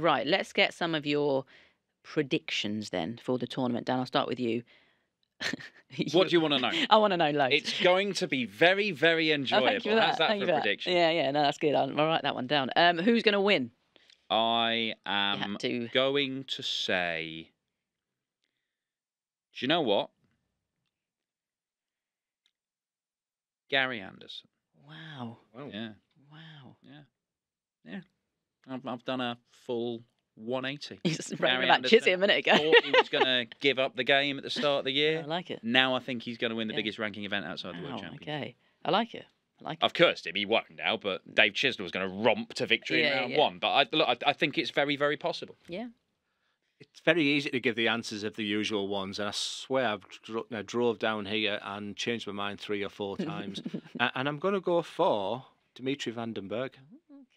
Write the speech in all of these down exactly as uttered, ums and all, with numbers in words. Right, let's get some of your predictions then for the tournament. Dan, I'll start with you. you what do you want to know? I want to know loads. It's going to be very, very enjoyable. Oh, thank you for that. How's that thank for you a for prediction? That. Yeah, yeah, no, that's good. I'll, I'll write that one down. Um, who's going to win? I am to... going to say... Do you know what? Gary Anderson. Wow. Whoa. Yeah. Wow. Yeah. Yeah. I've, I've done a full one eighty. He's just raving about Chizzy a minute ago. I thought he was going to give up the game at the start of the year. I like it. Now I think he's going to win the yeah. biggest ranking event outside the oh, World Championship. Okay. I like it. I like it. I've cursed him. He won't now, but Dave Chisnall was going to romp to victory yeah, in round yeah. one. But I, look, I, I think it's very, very possible. Yeah. It's very easy to give the answers of the usual ones, and I swear I've dro I drove down here and changed my mind three or four times. And I'm going to go for Dimitri Vandenberg.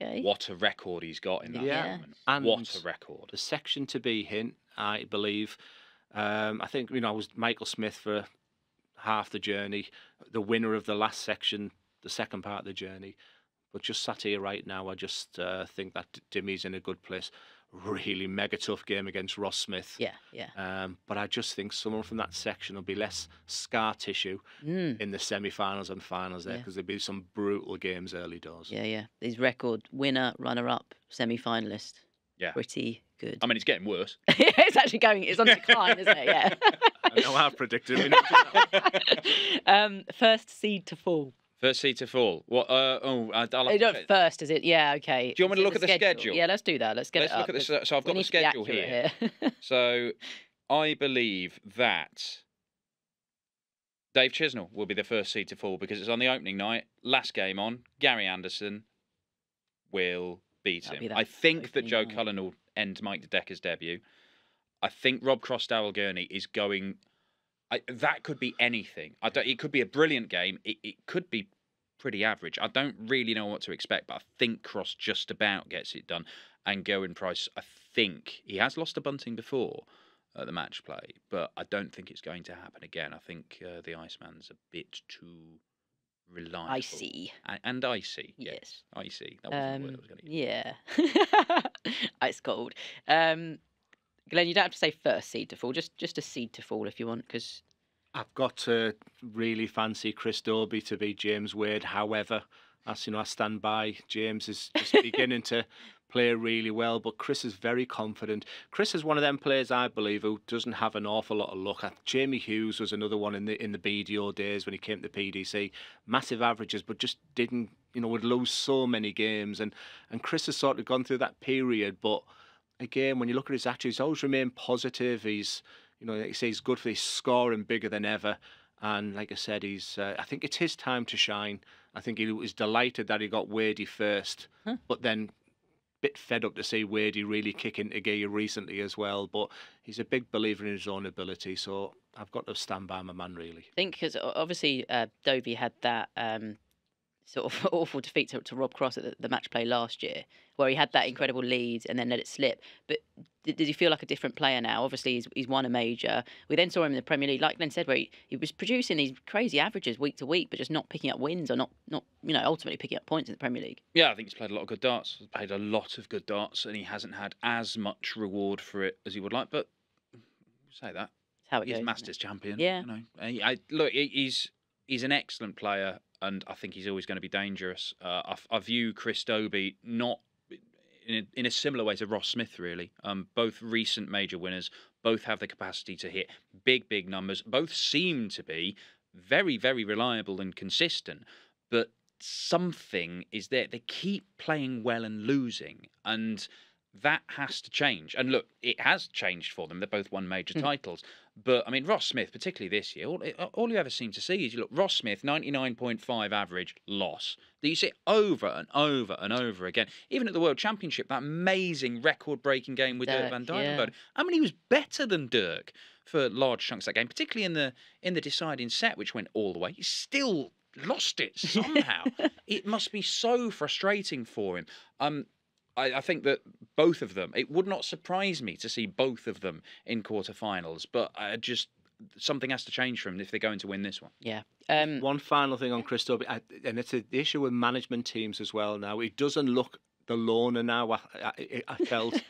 Okay. What a record he's got in that yeah. tournament. And what a record. The section to be hint, I believe. Um, I think, you know, I was Michael Smith for half the journey, the winner of the last section, the second part of the journey. But just sat here right now, I just uh, think that Dimmy's in a good place. Really mega tough game against Ross Smith. Yeah, yeah. Um, but I just think someone from that section will be less scar tissue mm. in the semi-finals and finals there because yeah. there'll be some brutal games early doors. Yeah, yeah. His record, winner, runner-up, semi-finalist. Yeah. Pretty good. I mean, it's getting worse. It's actually going, it's on decline, isn't it? Yeah. I know how predictive. um, first seed to fall. First seed to fall. What? Uh, oh, I'll have to check. First, is it? Yeah, okay. Do you want me to look at the schedule? Yeah, let's do that. Let's get it up. Let's look at this. So I've got the schedule here. So I believe that Dave Chisnall will be the first seed to fall because it's on the opening night. Last game on, Gary Anderson will beat him. I think that Joe Cullen will end Mike Decker's debut. I think Rob Cross, Darrell Gurney is going... I, that could be anything. I don't, it could be a brilliant game. It, it could be pretty average. I don't really know what to expect, but I think Cross just about gets it done. And Gerwyn Price, I think he has lost a bunting before at the match play, but I don't think it's going to happen again. I think uh, the Iceman's a bit too reliable. Icy. And, and icy. Yes. yes. Icy. That was um, the word I was going to use. Yeah. Ice cold. Um... Glenn, you don't have to say first seed to fall, just just a seed to fall if you want, because... I've got to really fancy Chris Dobey to be James Wade. However, as you know, I stand by. James is just beginning to play really well, but Chris is very confident. Chris is one of them players, I believe, who doesn't have an awful lot of luck. Jamie Hughes was another one in the in the B D O days when he came to P D C. Massive averages, but just didn't, you know, would lose so many games. And, and Chris has sort of gone through that period, but... Again, when you look at his attitude, he's always remained positive. He's, you know, like you say, he's good for his scoring bigger than ever. And like I said, he's. Uh, I think it's his time to shine. I think he was delighted that he got Wadey first, huh. but then a bit fed up to see Wadey really kick into gear recently as well. But he's a big believer in his own ability, so I've got to stand by my man, really. I think because obviously uh, Dobey had that... Um... sort of awful defeat to, to Rob Cross at the, the match play last year, where he had that incredible lead and then let it slip. But did, did he feel like a different player now? Obviously, he's, he's won a major. We then saw him in the Premier League, like Glenn said, where he, he was producing these crazy averages week to week, but just not picking up wins or not, not you know, ultimately picking up points in the Premier League. Yeah, I think he's played a lot of good darts. He's played a lot of good darts, and he hasn't had as much reward for it as he would like. But say that. That's how it he's goes, Masters champion. Yeah. You know, I, I, look, he's he's an excellent player. And I think he's always going to be dangerous. Uh, I, I view Chris Dobey not in a, in a similar way to Ross Smith, really. Um, both recent major winners, both have the capacity to hit big, big numbers. Both seem to be very, very reliable and consistent. But something is there. They keep playing well and losing. And that has to change. And look, it has changed for them. They've both won major mm. titles. But, I mean, Ross Smith, particularly this year, all, all you ever seem to see is, you look, Ross Smith, ninety-nine point five average loss. That you see over and over and over again. Even at the World Championship, that amazing record-breaking game with Dirk van Duijvenbode. Yeah. I mean, he was better than Dirk for large chunks of that game, particularly in the in the deciding set, which went all the way. He still lost it somehow. It must be so frustrating for him. Um... I think that both of them, it would not surprise me to see both of them in quarterfinals, but I just, something has to change for them if they're going to win this one. Yeah. Um, one final thing on Chris Dobey, and it's an issue with management teams as well now. He doesn't look the loner now, I, I, I felt.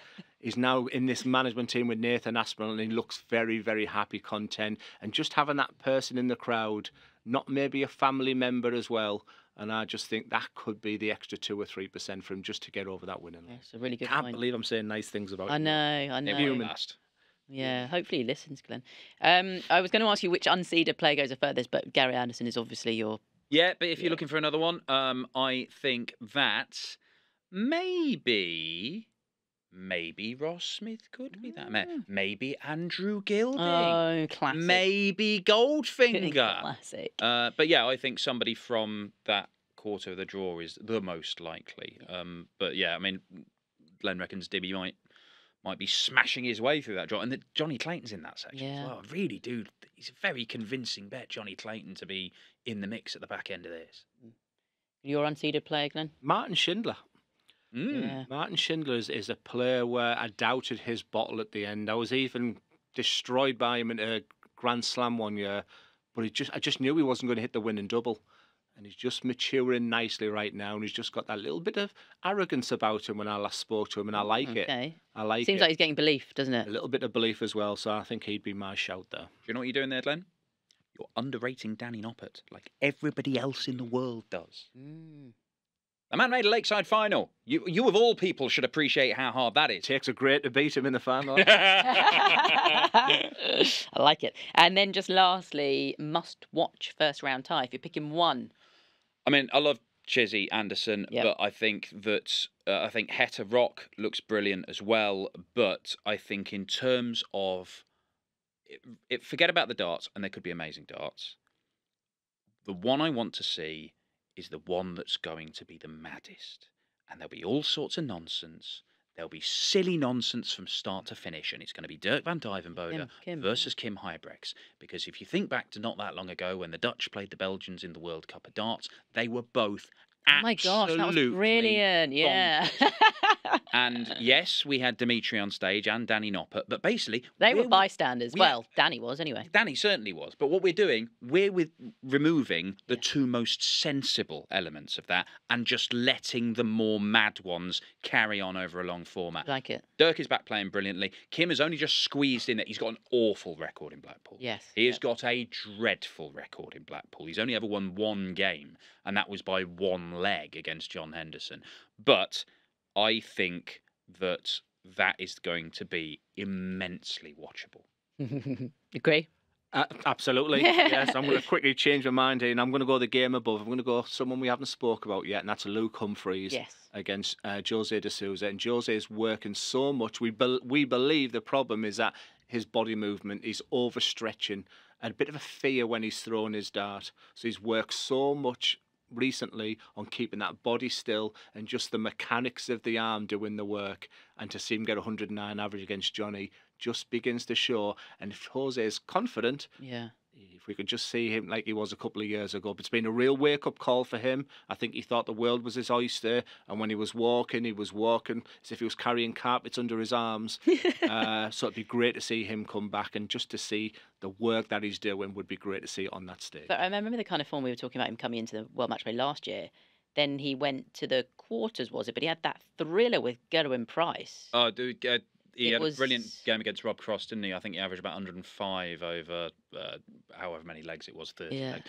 He's now in this management team with Nathan Aspinall, and he looks very, very happy, content. And just having that person in the crowd, not maybe a family member as well. And I just think that could be the extra two or three percent for him just to get over that winning. Yeah, it's a really good Can't point. believe I'm saying nice things about I you. I know, I know. Human. Yeah, hopefully he listens, Glenn. Um, I was going to ask you which unseeded player goes the furthest, but Gary Anderson is obviously your... Yeah, but if yeah. you're looking for another one, um, I think that maybe... Maybe Ross Smith could be that man. Maybe Andrew Gilding. Oh, classic. Maybe Goldfinger. Classic. Uh, but yeah, I think somebody from that quarter of the draw is the most likely. Yeah. Um, but yeah, I mean, Glenn reckons Dibby might might be smashing his way through that draw, and that Johnny Clayton's in that section yeah. as well. I really do. He's a very convincing bet, Johnny Clayton, to be in the mix at the back end of this. Your unseeded player, Glenn? Martin Schindler. Mm. Yeah. Martin Schindler is, is a player where I doubted his bottle at the end. I was even destroyed by him in a Grand Slam one year, but he just I just knew he wasn't going to hit the winning double. And he's just maturing nicely right now, and he's just got that little bit of arrogance about him when I last spoke to him, and I like okay. it. I like Seems it. Seems like he's getting belief, doesn't it? A little bit of belief as well, so I think he'd be my shout there. Do you know what you're doing there, Glenn? You're underrating Danny Noppert, like everybody else in the world does. Mm. A man made a Lakeside final. You, you of all people, should appreciate how hard that is. It takes a great to beat him in the final. I like it. And then just lastly, must-watch first-round tie. If you're picking one. I mean, I love Chizzy Anderson, yep. but I think that uh, I think Heta Rock looks brilliant as well. But I think in terms of... It, it, forget about the darts, and they could be amazing darts. The one I want to see... is the one that's going to be the maddest. And there'll be all sorts of nonsense. There'll be silly nonsense from start to finish. And it's going to be Dirk van Duijvenbode versus Kim Huybrechts. Because if you think back to not that long ago when the Dutch played the Belgians in the World Cup of Darts, they were both oh my gosh, that was brilliant. Yeah. And yes, we had Dimitri on stage and Danny Noppert. But basically... They were bystanders. We, well, Danny was anyway. Danny certainly was. But what we're doing, we're with removing the yeah. two most sensible elements of that and just letting the more mad ones carry on over a long format. Like it. Dirk is back playing brilliantly. Kim has only just squeezed in that. He's got an awful record in Blackpool. Yes. He yep. has got a dreadful record in Blackpool. He's only ever won one game. And that was by one leg against John Henderson. But... I think that that is going to be immensely watchable. Agree? Uh, absolutely. Yes, I'm going to quickly change my mind here, and I'm going to go the game above. I'm going to go someone we haven't spoke about yet, and that's Luke Humphries yes. against uh, José de Sousa. And José is working so much. We be we believe the problem is that his body movement is overstretching, and a bit of a fear when he's thrown his dart. So he's worked so much recently on keeping that body still and just the mechanics of the arm doing the work, and to see him get one hundred nine average against Johnny just begins to show. And if Jose is confident, yeah, if we could just see him like he was a couple of years ago. But it's been a real wake-up call for him. I think he thought the world was his oyster, and when he was walking, he was walking as if he was carrying carpets under his arms. uh, so it'd be great to see him come back, and just to see the work that he's doing would be great to see on that stage. But I remember the kind of form we were talking about him coming into the World Matchplay last year. Then he went to the quarters, was it? But he had that thriller with Gerwyn Price. Oh, dude, uh, He it had was... a brilliant game against Rob Cross, didn't he? I think he averaged about one hundred and five over uh, however many legs it was. thirty yeah. Leg.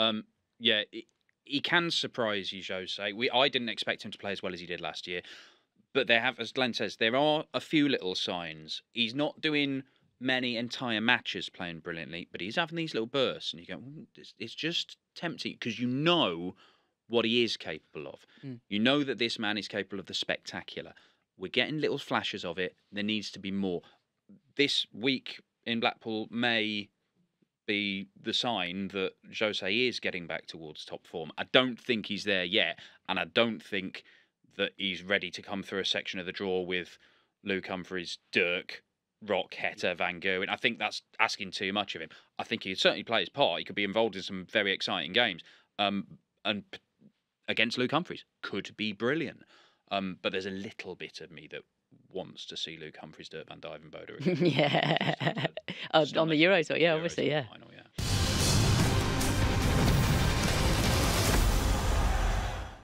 Um, yeah, he, he can surprise you, Jose. We, I didn't expect him to play as well as he did last year. But there have, as Glenn says, there are a few little signs. He's not doing many entire matches playing brilliantly, but he's having these little bursts. And you go, it's, it's just tempting, because you know what he is capable of. Mm. You know that this man is capable of the spectacular. We're getting little flashes of it. There needs to be more. This week in Blackpool may be the sign that Jose is getting back towards top form. I don't think he's there yet, and I don't think that he's ready to come through a section of the draw with Luke Humphries, Dirk, Rock, Heta, Van Gerwen. I think that's asking too much of him. I think he certainly play his part. He could be involved in some very exciting games. Um, and against Luke Humphries, could be brilliant. Um, but there's a little bit of me that wants to see Luke Humphries, Dirk van Duijvenbode. Yeah. Uh, on the Euros, yeah, Euros obviously, yeah. Final.